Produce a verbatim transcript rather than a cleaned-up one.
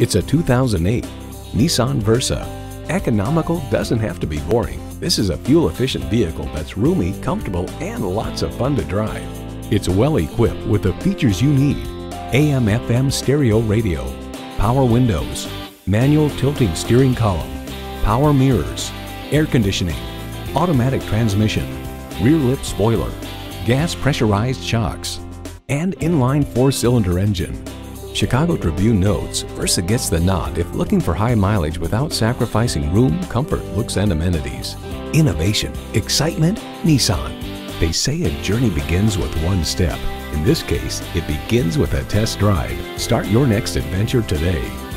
It's a two thousand eight Nissan Versa. Economical doesn't have to be boring. This is a fuel-efficient vehicle that's roomy, comfortable, and lots of fun to drive. It's well equipped with the features you need: A M F M stereo radio, power windows, manual tilting steering column, power mirrors, air conditioning, automatic transmission, rear lip spoiler, gas pressurized shocks, and inline four-cylinder engine. Chicago Tribune notes, Versa gets the nod if looking for high mileage without sacrificing room, comfort, looks, and amenities. Innovation, excitement, Nissan. They say a journey begins with one step. In this case, it begins with a test drive. Start your next adventure today.